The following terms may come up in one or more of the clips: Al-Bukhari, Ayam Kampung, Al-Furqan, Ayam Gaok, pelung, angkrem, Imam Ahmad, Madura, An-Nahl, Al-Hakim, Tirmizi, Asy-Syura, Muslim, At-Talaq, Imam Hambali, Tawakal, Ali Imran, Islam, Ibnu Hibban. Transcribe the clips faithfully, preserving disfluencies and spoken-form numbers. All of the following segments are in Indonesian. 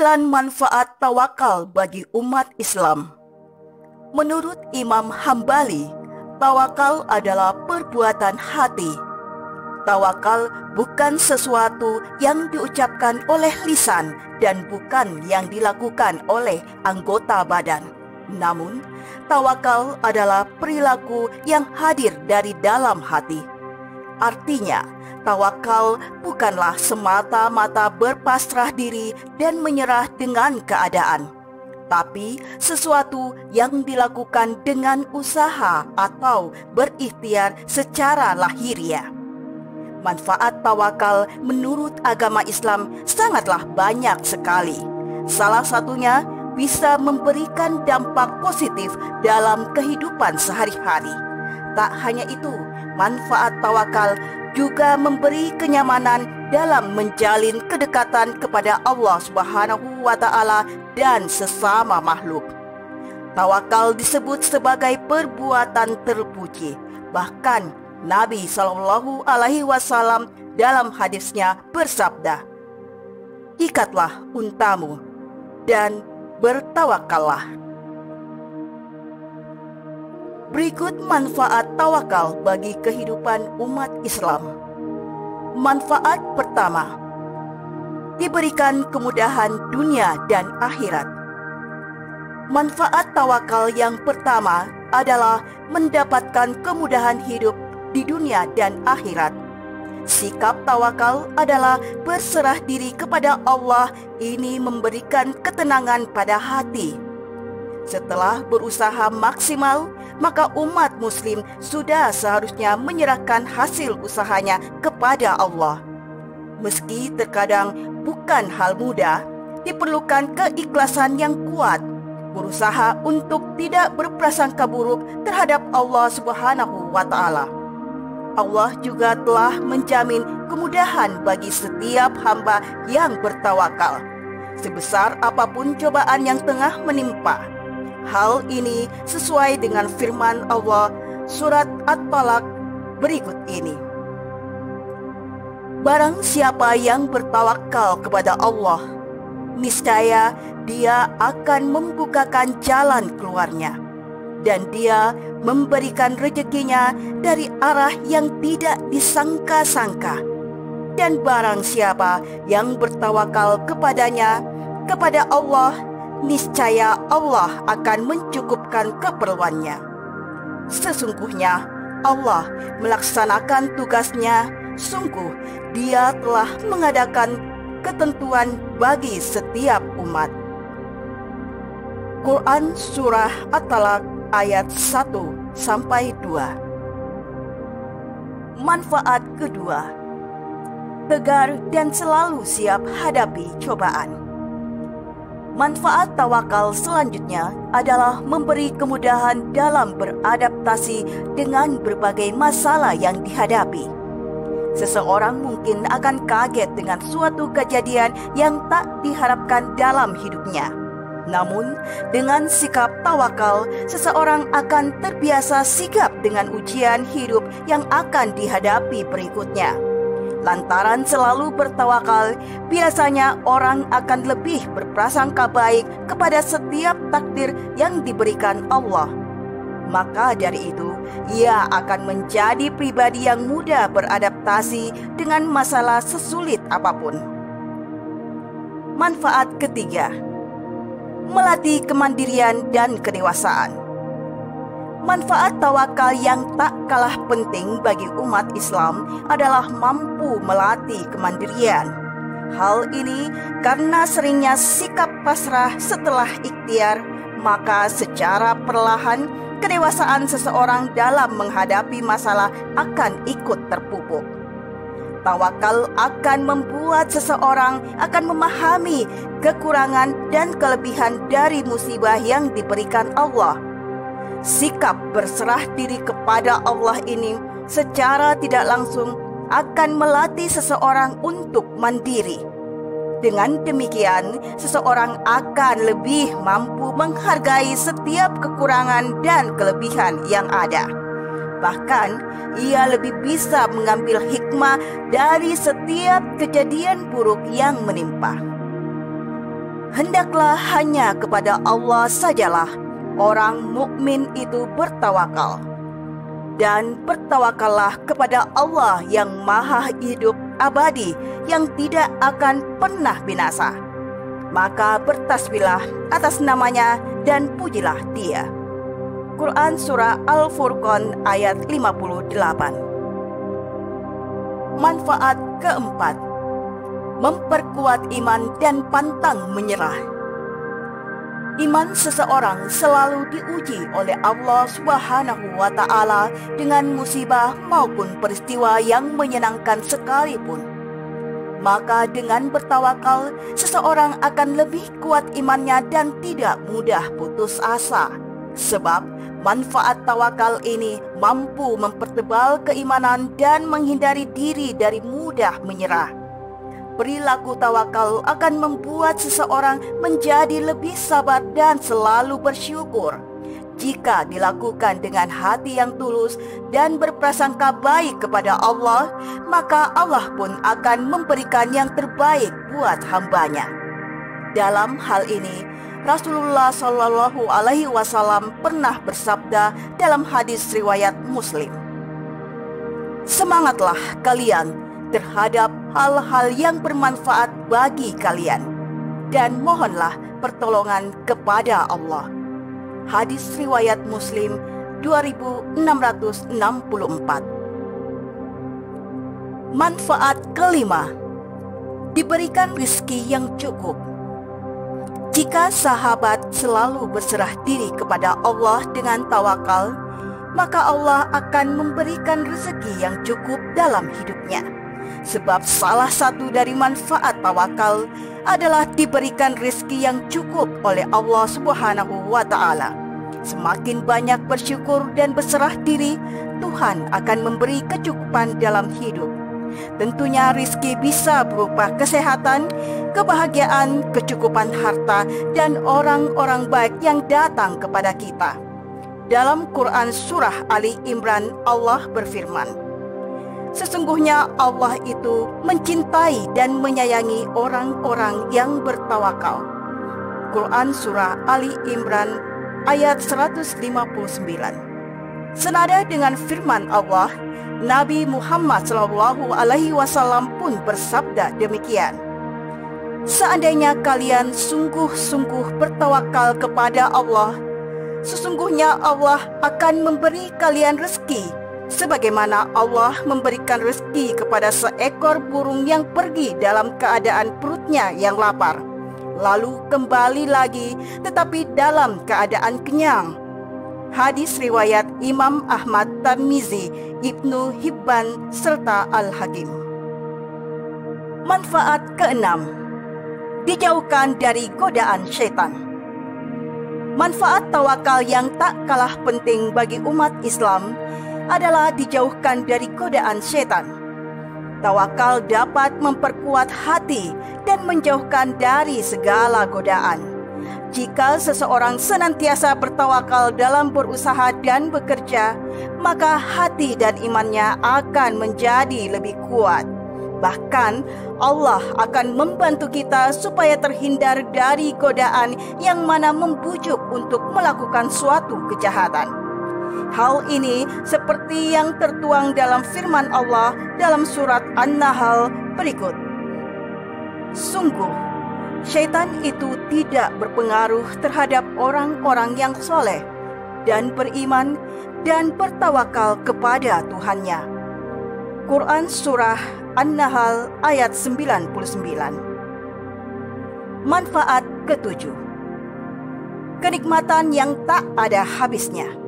Sembilan manfaat tawakal bagi umat Islam. Menurut Imam Hambali, tawakal adalah perbuatan hati. Tawakal bukan sesuatu yang diucapkan oleh lisan dan bukan yang dilakukan oleh anggota badan. Namun, tawakal adalah perilaku yang hadir dari dalam hati. Artinya, tawakal bukanlah semata-mata berpasrah diri dan menyerah dengan keadaan, tapi sesuatu yang dilakukan dengan usaha atau berikhtiar secara lahiriah. Manfaat tawakal menurut agama Islam sangatlah banyak sekali. Salah satunya bisa memberikan dampak positif dalam kehidupan sehari-hari. Tak hanya itu, manfaat tawakal juga memberi kenyamanan dalam menjalin kedekatan kepada Allah Subhanahu wa Ta'ala dan sesama makhluk. Tawakal disebut sebagai perbuatan terpuji. Bahkan Nabi Shallallahu Alaihi Wasallam dalam hadisnya bersabda, "Ikatlah untamu dan bertawakallah." Berikut manfaat tawakal bagi kehidupan umat Islam. Manfaat pertama, diberikan kemudahan dunia dan akhirat. Manfaat tawakal yang pertama adalah mendapatkan kemudahan hidup di dunia dan akhirat. Sikap tawakal adalah berserah diri kepada Allah. Ini memberikan ketenangan pada hati. Setelah berusaha maksimal, maka umat muslim sudah seharusnya menyerahkan hasil usahanya kepada Allah. Meski terkadang bukan hal mudah, diperlukan keikhlasan yang kuat, berusaha untuk tidak berprasangka buruk terhadap Allah Subhanahu wa Ta'ala. Allah juga telah menjamin kemudahan bagi setiap hamba yang bertawakal, sebesar apapun cobaan yang tengah menimpa. Hal ini sesuai dengan firman Allah surat At-Talaq berikut ini, "Barang siapa yang bertawakal kepada Allah, niscaya dia akan membukakan jalan keluarnya, dan dia memberikan rezekinya dari arah yang tidak disangka-sangka. Dan barang siapa yang bertawakal kepadanya, kepada Allah, niscaya Allah akan mencukupkan keperluannya." Sesungguhnya Allah melaksanakan tugasnya. Sungguh Dia telah mengadakan ketentuan bagi setiap umat. Quran Surah At-Talaq ayat satu sampai dua. Manfaat kedua, tegar dan selalu siap hadapi cobaan. Manfaat tawakal selanjutnya adalah memberi kemudahan dalam beradaptasi dengan berbagai masalah yang dihadapi. Seseorang mungkin akan kaget dengan suatu kejadian yang tak diharapkan dalam hidupnya. Namun, dengan sikap tawakal, seseorang akan terbiasa sigap dengan ujian hidup yang akan dihadapi berikutnya. Lantaran selalu bertawakal, biasanya orang akan lebih berprasangka baik kepada setiap takdir yang diberikan Allah. Maka dari itu, ia akan menjadi pribadi yang mudah beradaptasi dengan masalah sesulit apapun. Manfaat ketiga, melatih kemandirian dan kedewasaan. Manfaat tawakal yang tak kalah penting bagi umat Islam adalah mampu melatih kemandirian. Hal ini karena seringnya sikap pasrah setelah ikhtiar, maka secara perlahan kedewasaan seseorang dalam menghadapi masalah akan ikut terpupuk. Tawakal akan membuat seseorang akan memahami kekurangan dan kelebihan dari musibah yang diberikan Allah. Sikap berserah diri kepada Allah ini secara tidak langsung akan melatih seseorang untuk mandiri. Dengan demikian, seseorang akan lebih mampu menghargai setiap kekurangan dan kelebihan yang ada. Bahkan, ia lebih bisa mengambil hikmah dari setiap kejadian buruk yang menimpa. hendaklah hanya kepada Allah sajalah orang mukmin itu bertawakal, dan bertawakallah kepada Allah yang maha hidup abadi yang tidak akan pernah binasa. Maka bertasbihlah atas namanya dan pujilah Dia. Quran Surah Al-Furqan ayat lima puluh delapan. Manfaat keempat, memperkuat iman dan pantang menyerah. Iman seseorang selalu diuji oleh Allah Subhanahu wa Ta'ala dengan musibah maupun peristiwa yang menyenangkan sekalipun. Maka dengan bertawakal, seseorang akan lebih kuat imannya dan tidak mudah putus asa. Sebab manfaat tawakal ini mampu mempertebal keimanan dan menghindari diri dari mudah menyerah. Perilaku tawakal akan membuat seseorang menjadi lebih sabar dan selalu bersyukur jika dilakukan dengan hati yang tulus dan berprasangka baik kepada Allah, maka Allah pun akan memberikan yang terbaik buat hambanya. Dalam hal ini, Rasulullah Shallallahu Alaihi Wasallam pernah bersabda dalam hadis riwayat Muslim, "Semangatlah kalian terhadap hal-hal yang bermanfaat bagi kalian dan mohonlah pertolongan kepada Allah." Hadis riwayat Muslim dua ribu enam ratus enam puluh empat. Manfaat kelima, diberikan rezeki yang cukup. Jika sahabat selalu berserah diri kepada Allah dengan tawakal, maka Allah akan memberikan rezeki yang cukup dalam hidupnya. Sebab salah satu dari manfaat tawakal adalah diberikan rezeki yang cukup oleh Allah Subhanahu wa Ta'ala. Semakin banyak bersyukur dan berserah diri, Tuhan akan memberi kecukupan dalam hidup. Tentunya rezeki bisa berupa kesehatan, kebahagiaan, kecukupan harta, dan orang-orang baik yang datang kepada kita. Dalam Quran Surah Ali Imran, Allah berfirman, "Sesungguhnya Allah itu mencintai dan menyayangi orang-orang yang bertawakal." Quran Surah Ali Imran ayat seratus lima puluh sembilan. Senada dengan firman Allah, Nabi Muhammad shallallahu alaihi wasallam pun bersabda demikian, "Seandainya kalian sungguh-sungguh bertawakal kepada Allah, sesungguhnya Allah akan memberi kalian rezeki sebagaimana Allah memberikan rezeki kepada seekor burung yang pergi dalam keadaan perutnya yang lapar, lalu kembali lagi tetapi dalam keadaan kenyang." Hadis riwayat Imam Ahmad, Tirmizi, Ibnu Hibban, serta Al-Hakim. Manfaat keenam, dijauhkan dari godaan setan. Manfaat tawakal yang tak kalah penting bagi umat Islam adalah dijauhkan dari godaan setan. Tawakal dapat memperkuat hati dan menjauhkan dari segala godaan. Jika seseorang senantiasa bertawakal dalam berusaha dan bekerja, maka hati dan imannya akan menjadi lebih kuat. Bahkan Allah akan membantu kita supaya terhindar dari godaan yang mana membujuk untuk melakukan suatu kejahatan. Hal ini seperti yang tertuang dalam firman Allah dalam surat An-Nahl berikut, "Sungguh, syaitan itu tidak berpengaruh terhadap orang-orang yang soleh dan beriman dan bertawakal kepada Tuhannya." Quran Surah An-Nahl ayat sembilan puluh sembilan. Manfaat ketujuh, kenikmatan yang tak ada habisnya.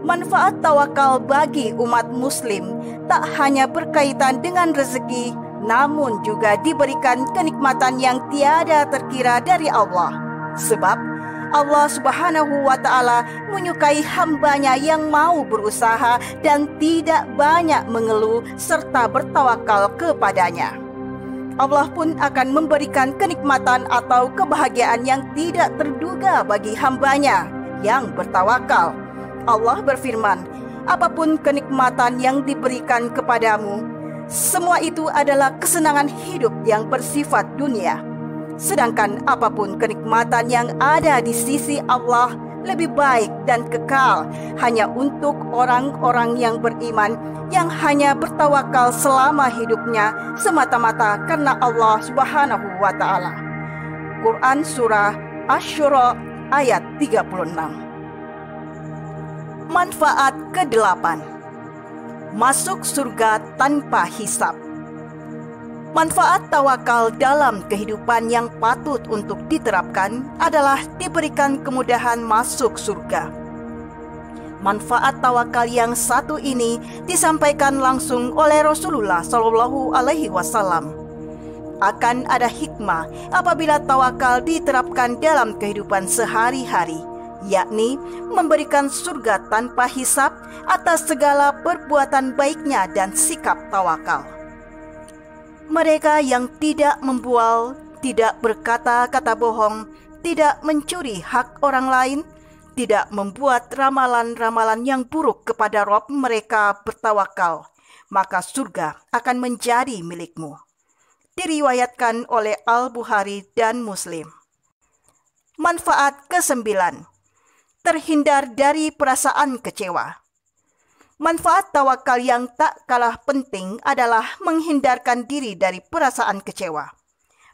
Manfaat tawakal bagi umat Muslim tak hanya berkaitan dengan rezeki, namun juga diberikan kenikmatan yang tiada terkira dari Allah. Sebab Allah Subhanahu wa Ta'ala menyukai hambanya yang mau berusaha dan tidak banyak mengeluh serta bertawakal kepadanya. Allah pun akan memberikan kenikmatan atau kebahagiaan yang tidak terduga bagi hambanya yang bertawakal. Allah berfirman, "Apapun kenikmatan yang diberikan kepadamu, semua itu adalah kesenangan hidup yang bersifat dunia. Sedangkan apapun kenikmatan yang ada di sisi Allah lebih baik dan kekal hanya untuk orang-orang yang beriman, yang hanya bertawakal selama hidupnya semata-mata karena Allah Subhanahu wa Ta'ala. Quran Surah Asy-Syura ayat tiga puluh enam. Manfaat kedelapan, masuk surga tanpa hisab. Manfaat tawakal dalam kehidupan yang patut untuk diterapkan adalah diberikan kemudahan masuk surga. Manfaat tawakal yang satu ini disampaikan langsung oleh Rasulullah Shallallahu Alaihi Wasallam. Akan ada hikmah apabila tawakal diterapkan dalam kehidupan sehari-hari, yakni memberikan surga tanpa hisab atas segala perbuatan baiknya dan sikap tawakal. Mereka yang tidak membual, tidak berkata-kata bohong, tidak mencuri hak orang lain, tidak membuat ramalan-ramalan yang buruk kepada Rabb mereka bertawakal, maka surga akan menjadi milikmu. Diriwayatkan oleh Al-Bukhari dan Muslim. Manfaat kesembilan, terhindar dari perasaan kecewa. Manfaat tawakal yang tak kalah penting adalah menghindarkan diri dari perasaan kecewa.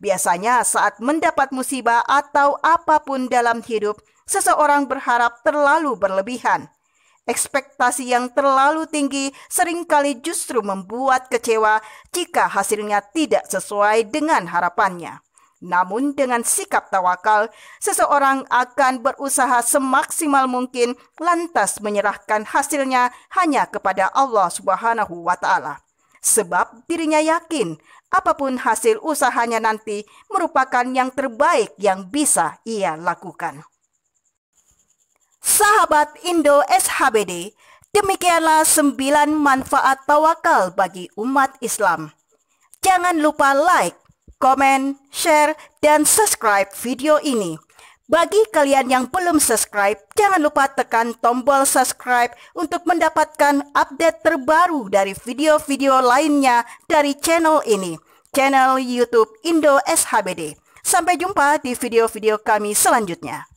Biasanya saat mendapat musibah atau apapun dalam hidup, seseorang berharap terlalu berlebihan. Ekspektasi yang terlalu tinggi seringkali justru membuat kecewa jika hasilnya tidak sesuai dengan harapannya. Namun dengan sikap tawakal, seseorang akan berusaha semaksimal mungkin lantas menyerahkan hasilnya hanya kepada Allah Subhanahu wa Ta'ala. Sebab dirinya yakin apapun hasil usahanya nanti merupakan yang terbaik yang bisa ia lakukan. Sahabat Indo S H B D, demikianlah sembilan manfaat tawakal bagi umat Islam. Jangan lupa like, komen, share, dan subscribe video ini. Bagi kalian yang belum subscribe, jangan lupa tekan tombol subscribe untuk mendapatkan update terbaru dari video-video lainnya dari channel ini, channel YouTube Indo S H B D. Sampai jumpa di video-video kami selanjutnya.